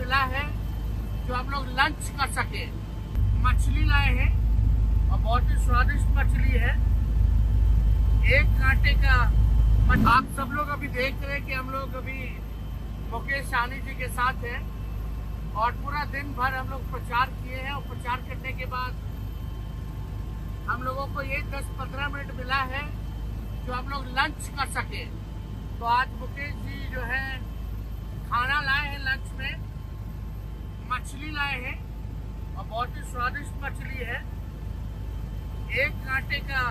मिला है जो हम लोग लंच कर सके। मछली लाए हैं और बहुत ही स्वादिष्ट मछली है, एक कांटे का। आप सब लोग अभी देख रहे हैं कि हम लोग अभी मुकेश सहनी जी के साथ हैं और पूरा दिन भर हम लोग प्रचार किए हैं और प्रचार करने के बाद हम लोगों को ये 10-15 मिनट मिला है जो हम लोग लंच कर सके। तो आज मुकेश जी जो है खाना लाए हैं, लंच में मछली लाए हैं और बहुत ही स्वादिष्ट मछली है, एक कांटे का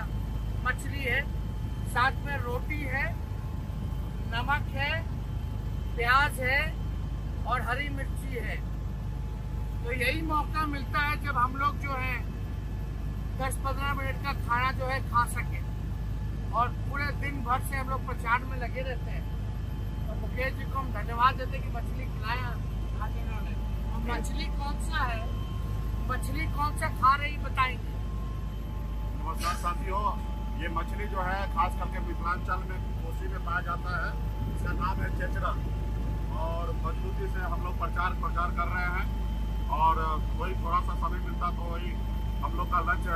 मछली है। साथ में रोटी है, नमक है, प्याज है और हरी मिर्ची है। तो यही मौका मिलता है जब हम लोग जो है 10-15 मिनट का खाना जो है खा सके। और पूरे दिन भर से हम लोग प्रचार में लगे रहते हैं। तो मुकेश जी को हम धन्यवाद देते हैं कि मछली खिलाया आज इन्होंने। और मछली कौन सा है, मछली कौन सा खा रही बताएंगे। नमस्कार साथियों, ये मछली जो है खास करके मिथिलांचल में कोसी में पाया जाता है, इसका नाम है चेचरा। और मजबूती से हम लोग प्रचार कर रहे हैं और कोई थोड़ा सा समय मिलता तो वही हम लोग का लंच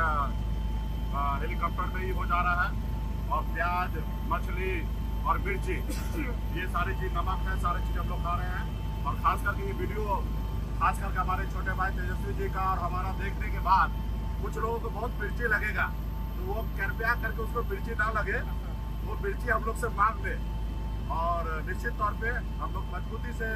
हेलीकॉप्टर में ही हो जा रहा है। और प्याज, मछली और मिर्ची ये सारी चीज़, नमक है, सारी चीज़ हम लोग खा रहे हैं। और खास करके ये वीडियो खास करके हमारे छोटे भाई तेजस्वी जी का और हमारा देखने के बाद कुछ लोगों को बहुत मिर्ची लगेगा, तो वो कृपया करके उसको मिर्ची ना लगे, वो मिर्ची हम लोग से मांग ले। और निश्चित तौर पे हम लोग मजबूती से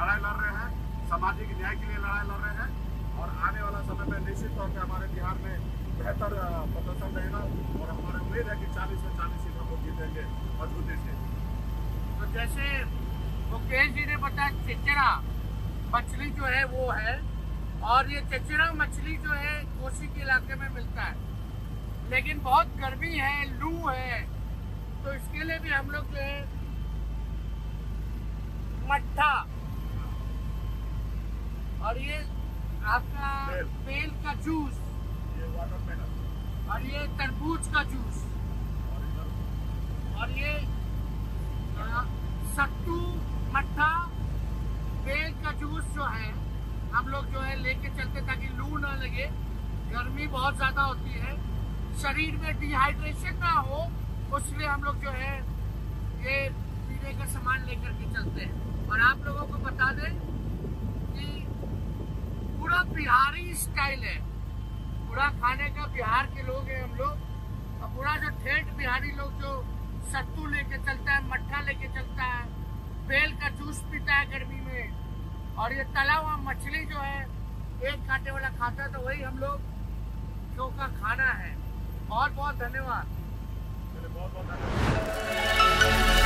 लड़ाई लड़ रहे हैं, सामाजिक न्याय के लिए लड़ाई लड़ रहे हैं। और आने वाला समय में निश्चित तौर पे हमारे बिहार में बेहतर प्रदर्शन रहेगा और हमारी उम्मीद है कि 40 से 40 सीट हम लोग जीतेंगे मजबूती से। तो जैसे मुकेश जी ने बताया, चेचरा मछली जो है वो है, और ये चेचरा मछली जो है कोसी के इलाके में मिलता है। लेकिन बहुत गर्मी है, लू है, तो इसके लिए भी हम लोग जो है मट्ठा और ये आपका बेल का जूस, ये वाटरमेलन, और ये तरबूज का जूस, और ये सत्तू, मट्ठा, बेल का जूस जो है हम लोग जो है लेके चलते ताकि लू ना लगे। गर्मी बहुत ज्यादा होती है, शरीर में डिहाइड्रेशन ना हो, उसलिए हम लोग जो है ये पीने का सामान लेकर के चलते हैं। और आप लोगों को बता दें कि पूरा बिहारी स्टाइल है, पूरा खाने का बिहार के लोग हैं हम लोग। और पूरा जो ठेठ बिहारी लोग जो सत्तू लेके चलता है, मट्ठा लेके चलता है, बेल का जूस पीता है गर्मी में, और ये तला हुआ मछली जो है एक कांटे वाला खाता है, तो वही हम लोग का खाना है। बहुत बहुत धन्यवाद।